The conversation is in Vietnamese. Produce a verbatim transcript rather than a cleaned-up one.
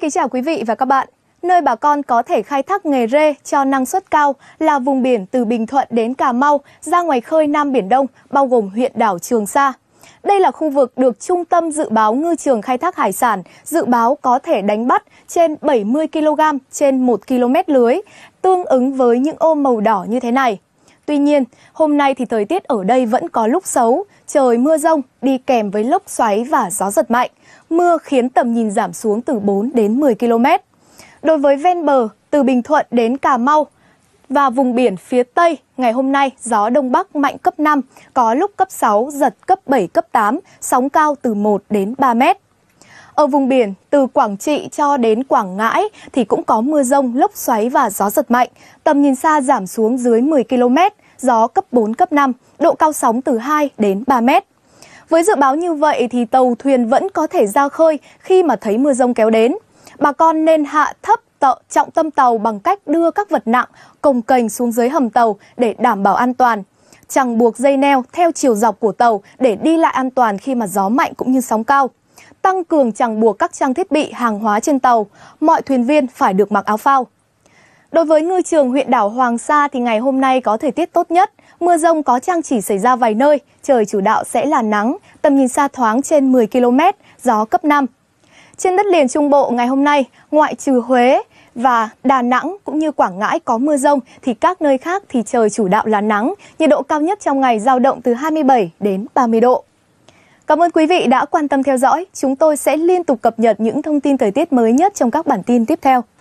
Xin kính chào quý vị và các bạn. Nơi bà con có thể khai thác nghề rê cho năng suất cao là vùng biển từ Bình Thuận đến Cà Mau ra ngoài khơi Nam Biển Đông, bao gồm huyện đảo Trường Sa. Đây là khu vực được Trung tâm Dự báo Ngư trường Khai thác Hải sản dự báo có thể đánh bắt trên bảy mươi ki lô gam trên một ki lô mét lưới, tương ứng với những ô màu đỏ như thế này. Tuy nhiên, hôm nay thì thời tiết ở đây vẫn có lúc xấu, trời mưa rông đi kèm với lốc xoáy và gió giật mạnh. Mưa khiến tầm nhìn giảm xuống từ bốn đến mười ki lô mét. Đối với ven bờ, từ Bình Thuận đến Cà Mau và vùng biển phía Tây, ngày hôm nay gió Đông Bắc mạnh cấp năm, có lúc cấp sáu, giật cấp bảy, cấp tám, sóng cao từ một đến ba mét. Ở vùng biển, từ Quảng Trị cho đến Quảng Ngãi thì cũng có mưa rông, lốc xoáy và gió giật mạnh. Tầm nhìn xa giảm xuống dưới mười ki lô mét, gió cấp bốn, cấp năm, độ cao sóng từ hai đến ba mét. Với dự báo như vậy thì tàu thuyền vẫn có thể ra khơi khi mà thấy mưa rông kéo đến. Bà con nên hạ thấp trọng tâm tàu bằng cách đưa các vật nặng cồng kềnh xuống dưới hầm tàu để đảm bảo an toàn. Chẳng buộc dây neo theo chiều dọc của tàu để đi lại an toàn khi mà gió mạnh cũng như sóng cao. Tăng cường chẳng buộc các trang thiết bị hàng hóa trên tàu. Mọi thuyền viên phải được mặc áo phao. Đối với ngư trường huyện đảo Hoàng Sa thì ngày hôm nay có thời tiết tốt nhất. Mưa rông có chang chỉ xảy ra vài nơi, trời chủ đạo sẽ là nắng, tầm nhìn xa thoáng trên mười ki lô mét, gió cấp năm. Trên đất liền Trung Bộ ngày hôm nay, ngoại trừ Huế và Đà Nẵng cũng như Quảng Ngãi có mưa rông thì các nơi khác thì trời chủ đạo là nắng, nhiệt độ cao nhất trong ngày dao động từ hai mươi bảy đến ba mươi độ. Cảm ơn quý vị đã quan tâm theo dõi, chúng tôi sẽ liên tục cập nhật những thông tin thời tiết mới nhất trong các bản tin tiếp theo.